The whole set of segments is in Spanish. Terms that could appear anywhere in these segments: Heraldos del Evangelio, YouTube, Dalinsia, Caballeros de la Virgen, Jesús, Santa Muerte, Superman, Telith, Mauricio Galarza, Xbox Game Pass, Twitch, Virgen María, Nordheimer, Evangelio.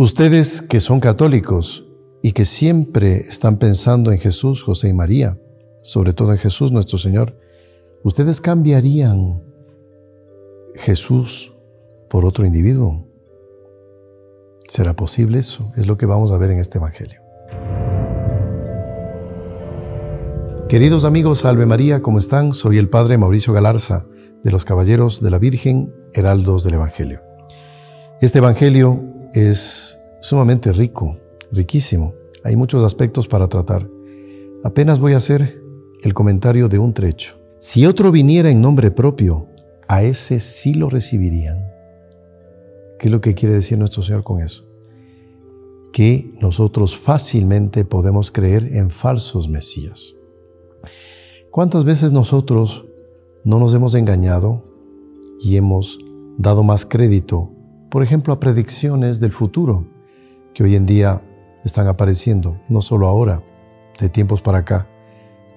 Ustedes que son católicos y que siempre están pensando en Jesús, José y María, sobre todo en Jesús nuestro Señor, ¿ustedes cambiarían Jesús por otro individuo? ¿Será posible eso? Es lo que vamos a ver en este Evangelio. Queridos amigos, Salve María, ¿cómo están? Soy el Padre Mauricio Galarza, de los Caballeros de la Virgen, Heraldos del Evangelio. Este Evangelio es sumamente rico, riquísimo. Hay muchos aspectos para tratar. Apenas voy a hacer el comentario de un trecho. Si otro viniera en nombre propio, a ese sí lo recibirían. ¿Qué es lo que quiere decir nuestro Señor con eso? Que nosotros fácilmente podemos creer en falsos mesías. ¿Cuántas veces nosotros no nos hemos engañado y hemos dado más crédito, por ejemplo, a predicciones del futuro que hoy en día están apareciendo, no solo ahora, de tiempos para acá,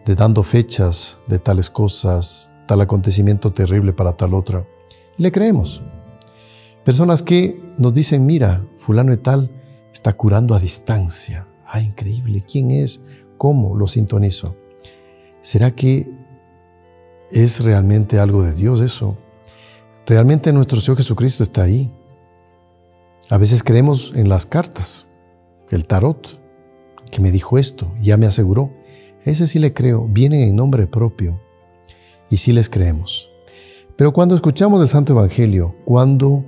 de dando fechas de tales cosas, tal acontecimiento terrible para tal otra? Le creemos. Personas que nos dicen, mira, fulano y tal está curando a distancia. ¡Ah, increíble! ¿Quién es? ¿Cómo? Lo sintonizo. ¿Será que es realmente algo de Dios eso? Realmente nuestro Señor Jesucristo está ahí. A veces creemos en las cartas, el tarot, que me dijo esto, ya me aseguró. Ese sí le creo, vienen en nombre propio y sí les creemos. Pero cuando escuchamos el Santo Evangelio, cuando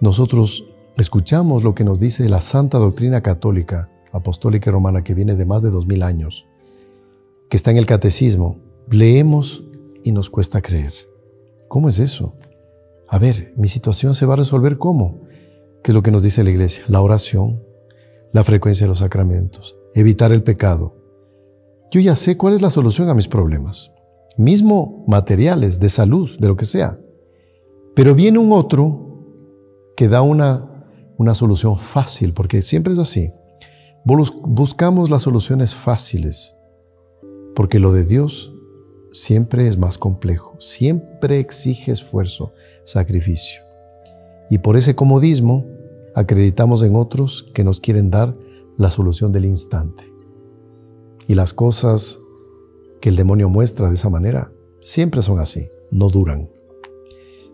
nosotros escuchamos lo que nos dice la Santa Doctrina Católica, Apostólica y Romana, que viene de más de 2000 años, que está en el Catecismo, leemos y nos cuesta creer. ¿Cómo es eso? A ver, mi situación se va a resolver ¿cómo? ¿Qué es lo que nos dice la Iglesia? La oración, la frecuencia de los sacramentos, evitar el pecado. Yo ya sé cuál es la solución a mis problemas, mismo materiales, de salud, de lo que sea. Pero viene un otro que da una solución fácil, porque siempre es así. Buscamos las soluciones fáciles, porque lo de Dios siempre es más complejo, siempre exige esfuerzo, sacrificio. Y por ese comodismo acreditamos en otros que nos quieren dar la solución del instante. Y las cosas que el demonio muestra de esa manera siempre son así, no duran.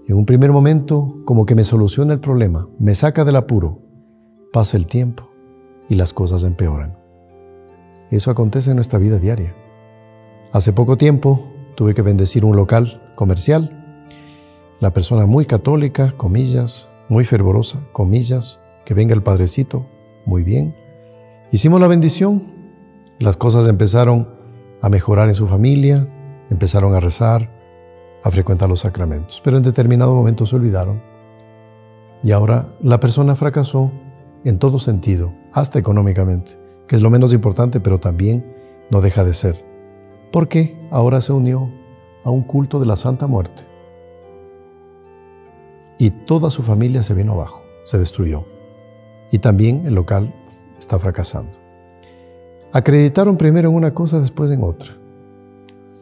En un primer momento, como que me soluciona el problema, me saca del apuro, pasa el tiempo y las cosas empeoran. Eso acontece en nuestra vida diaria. Hace poco tiempo tuve que bendecir un local comercial. La persona muy católica, comillas, muy fervorosa, comillas, que venga el padrecito, muy bien. Hicimos la bendición, las cosas empezaron a mejorar en su familia, empezaron a rezar, a frecuentar los sacramentos, pero en determinado momento se olvidaron y ahora la persona fracasó en todo sentido, hasta económicamente, que es lo menos importante, pero también no deja de ser, porque ahora se unió a un culto de la Santa Muerte y toda su familia se vino abajo, se destruyó y también el local está fracasando. Acreditaron primero en una cosa, después en otra.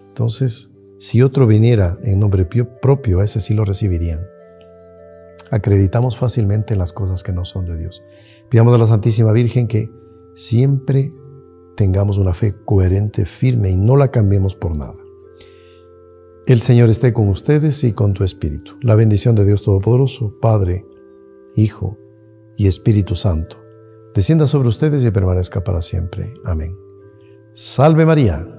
Entonces, si otro viniera en nombre propio, ese sí lo recibirían. Acreditamos fácilmente las cosas que no son de Dios. Pidamos a la Santísima Virgen que siempre tengamos una fe coherente, firme y no la cambiemos por nada. El Señor esté con ustedes y con tu espíritu. La bendición de Dios Todopoderoso, Padre, Hijo y Espíritu Santo, descienda sobre ustedes y permanezca para siempre. Amén. Salve María.